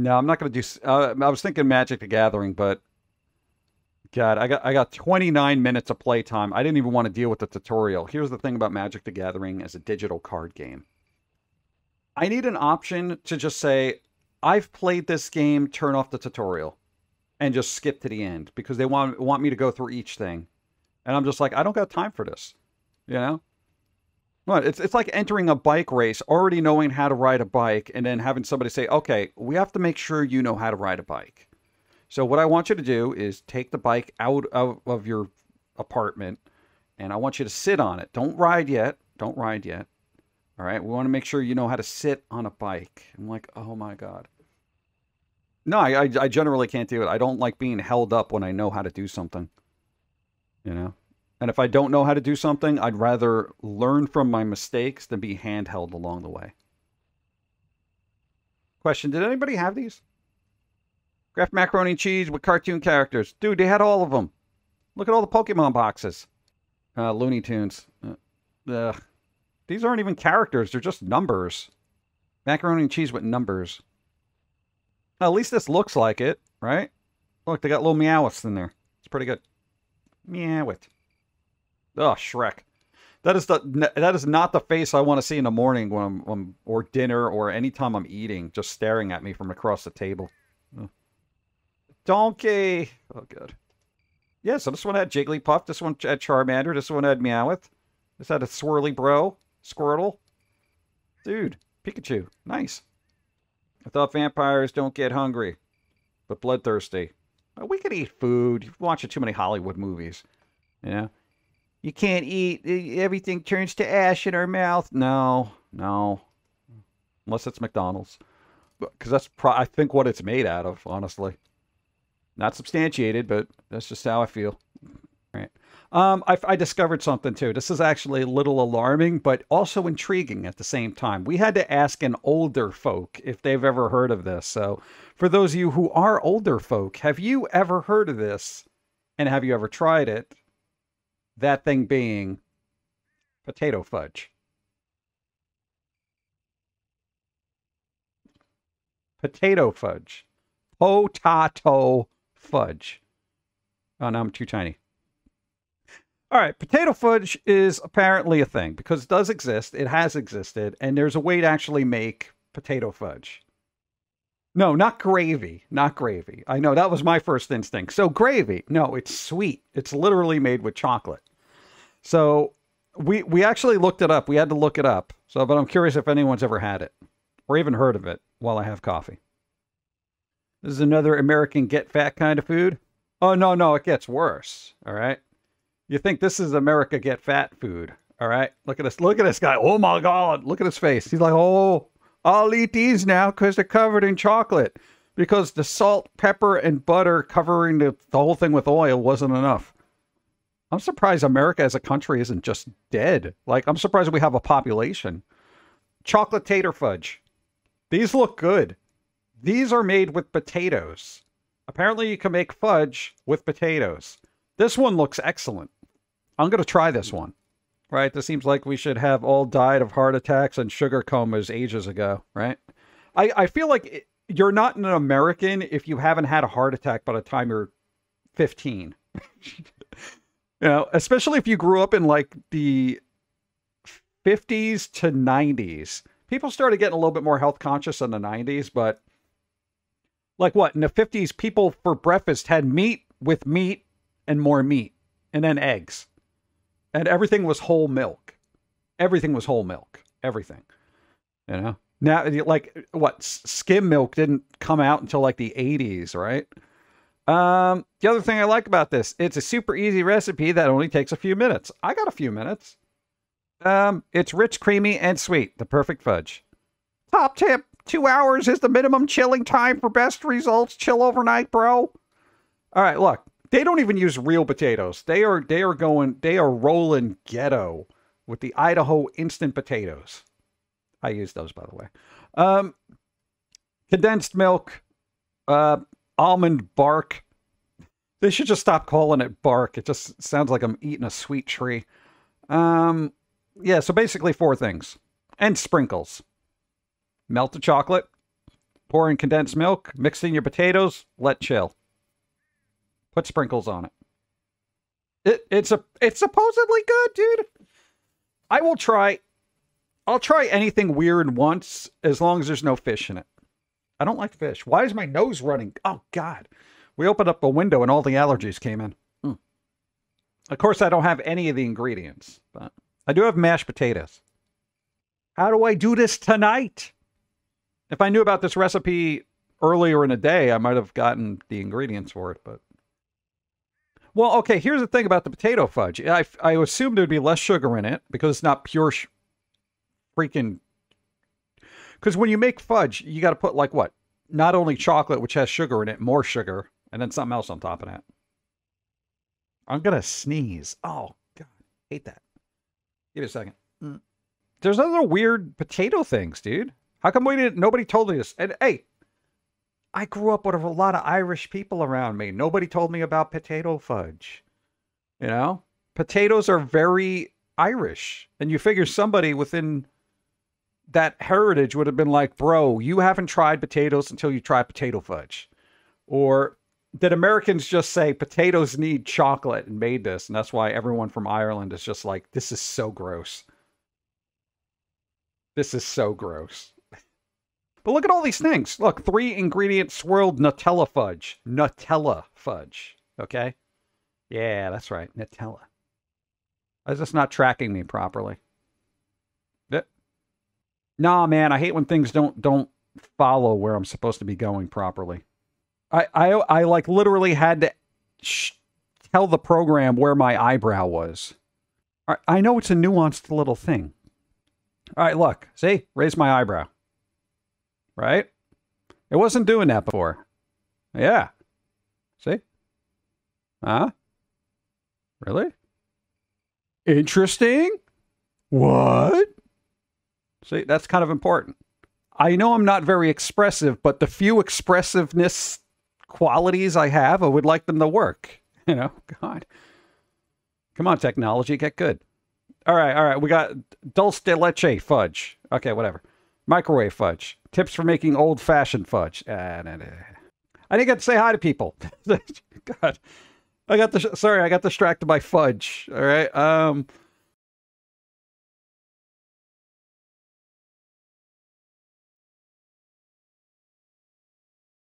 No, I'm not going to do... I was thinking Magic the Gathering, but... God, I got 29 minutes of playtime. I didn't even want to deal with the tutorial. Here's the thing about Magic the Gathering as a digital card game. I need an option to just say, I've played this game, turn off the tutorial. And just skip to the end. Because they want me to go through each thing. And I'm just like, I don't got time for this. You know? Well, it's like entering a bike race, already knowing how to ride a bike, and then having somebody say, okay, we have to make sure you know how to ride a bike. So what I want you to do is take the bike out of your apartment, and I want you to sit on it. Don't ride yet. Don't ride yet. All right? We want to make sure you know how to sit on a bike. I'm like, oh, my God. No, I generally can't do it. I don't like being held up when I know how to do something. You know? And if I don't know how to do something, I'd rather learn from my mistakes than be handheld along the way. Question, did anybody have these? Kraft macaroni and cheese with cartoon characters. Dude, they had all of them. Look at all the Pokemon boxes. Looney Tunes. These aren't even characters. They're just numbers. Macaroni and cheese with numbers. Now, at least this looks like it, right? Look, they got little Meowths in there. It's pretty good. Meowth. Oh, Shrek. That is not the face I want to see in the morning when I'm or dinner or anytime I'm eating, just staring at me from across the table. Oh. Donkey. Oh, good. Yeah, so this one had Jigglypuff. This one had Charmander. This one had Meowth. This had a swirly bro. Squirtle. Dude, Pikachu. Nice. I thought vampires don't get hungry, but bloodthirsty. We could eat food. You've watched too many Hollywood movies. You know? You can't eat. Everything turns to ash in our mouth. No. No. Unless it's McDonald's. Because that's, I think, what it's made out of, honestly. Not substantiated, but that's just how I feel. All right. I discovered something, too. This is actually a little alarming, but also intriguing at the same time. We had to ask an older folk if they've ever heard of this. So for those of you who are older folk, have you ever heard of this? And have you ever tried it? That thing being potato fudge. Potato fudge. Potato fudge. Oh, no, I'm too tiny. All right, potato fudge is apparently a thing because it does exist. It has existed, and there's a way to actually make potato fudge. No, not gravy. Not gravy. I know, that was my first instinct. So gravy. No, it's sweet. It's literally made with chocolate. So we actually looked it up. We had to look it up. So, but I'm curious if anyone's ever had it or even heard of it while I have coffee. This is another American get fat kind of food. Oh, no, no, it gets worse. All right. You think this is America get fat food. All right. Look at this. Look at this guy. Oh, my God. Look at his face. He's like, oh, I'll eat these now because they're covered in chocolate. Because the salt, pepper, and butter covering the whole thing with oil wasn't enough. I'm surprised America as a country isn't just dead. Like, I'm surprised we have a population. Chocolate tater fudge. These look good. These are made with potatoes. Apparently, you can make fudge with potatoes. This one looks excellent. I'm going to try this one. Right? This seems like we should have all died of heart attacks and sugar comas ages ago. Right? I feel like you're not an American if you haven't had a heart attack by the time you're 15. You know, especially if you grew up in like the 50s to 90s. People started getting a little bit more health conscious in the 90s, but like what? In the 50s, people for breakfast had meat with meat and more meat and then eggs. And everything was whole milk. Everything was whole milk. Everything. You know? Now, like, what? Skim milk didn't come out until like the 80s, right? The other thing I like about this, it's a super easy recipe that only takes a few minutes. I got a few minutes. It's rich, creamy, and sweet. The perfect fudge. Top tip. 2 hours is the minimum chilling time for best results. Chill overnight, bro. All right, look. They don't even use real potatoes. They are rolling ghetto with the Idaho instant potatoes. I use those, by the way. Condensed milk, almond bark. They should just stop calling it bark. It just sounds like I'm eating a sweet tree. Yeah, so basically 4 things. And sprinkles. Melted chocolate, Pour in condensed milk, mix in your potatoes, let chill. Put sprinkles on it. It's supposedly good, dude. I will try. I'll try anything weird once, as long as there's no fish in it. I don't like fish. Why is my nose running? Oh, God. We opened up a window and all the allergies came in. Mm. Of course, I don't have any of the ingredients, but I do have mashed potatoes. How do I do this tonight? If I knew about this recipe earlier in the day, I might have gotten the ingredients for it, but... Well, okay, here's the thing about the potato fudge. I assumed there'd be less sugar in it because it's not pure freaking... Because when you make fudge, you got to put, like, what? Not only chocolate, which has sugar in it, more sugar, and then something else on top of that. I'm going to sneeze. Oh, God. I hate that. Give me a second. Mm. There's other weird potato things, dude. How come we didn't? Nobody told me this. And, hey, I grew up with a lot of Irish people around me. Nobody told me about potato fudge. You know? Potatoes are very Irish. And you figure somebody within... that heritage would have been like, bro, you haven't tried potatoes until you try potato fudge. Or did Americans just say potatoes need chocolate and made this? And that's why everyone from Ireland is just like, this is so gross. This is so gross. But look at all these things. Look, 3-ingredient swirled Nutella fudge. Nutella fudge. Okay. Yeah, that's right. Nutella. I was just not tracking me properly. Nah, man, I hate when things don't follow where I'm supposed to be going properly. I like literally had to tell the program where my eyebrow was. All right, I know it's a nuanced little thing. All right, look, see, raise my eyebrow. Right? It wasn't doing that before. Yeah. See? Huh? Really? Interesting? What? See, that's kind of important. I know I'm not very expressive, but the few expressiveness qualities I have, I would like them to work. You know, God. Come on, technology, get good. All right, we got dulce de leche fudge. Okay, whatever. Microwave fudge. Tips for making old-fashioned fudge. Nah, nah. I didn't get to say hi to people. God. I got sorry, I got distracted by fudge. All right,